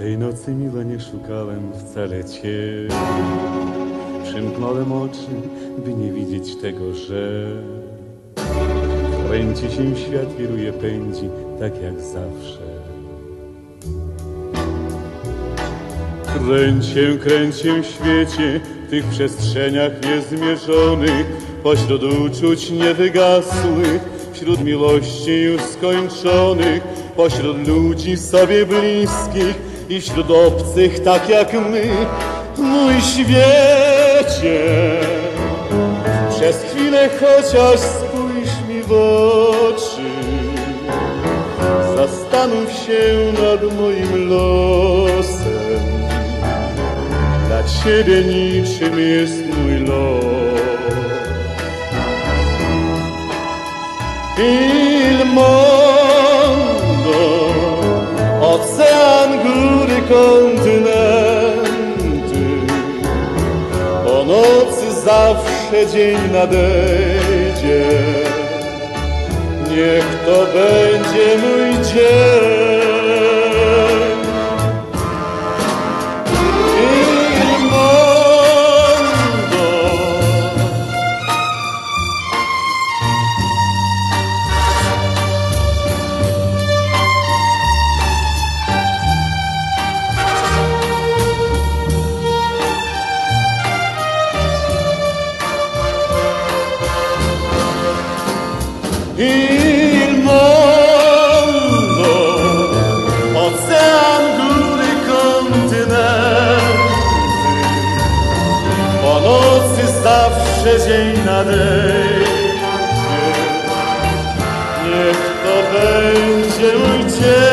Tej nocy, mila, nie szukałem wcale cię. Przymknąłem oczy, by nie widzieć tego, że kręci się świat, wiruje, pędzi, tak jak zawsze. Kręć się, świecie, w tych przestrzeniach niezmierzonych, pośród uczuć niewygasłych, wśród miłości już skończonych, pośród ludzi sobie bliskich i wśród obcych tak jak my. Mój świecie, przez chwilę chociaż spójrz mi w oczy, zastanów się nad moim losem. Dla ciebie niczym jest mój los. Il mondo, ocean, góry, kontynenty, po nocy zawsze dzień nadejdzie. Niech to będzie mój dzień. Il mondo. Il mondo, ocean, góry, kontynenty, po nocy zawsze dzień nadejdzie. Niech to będzie mój dzień.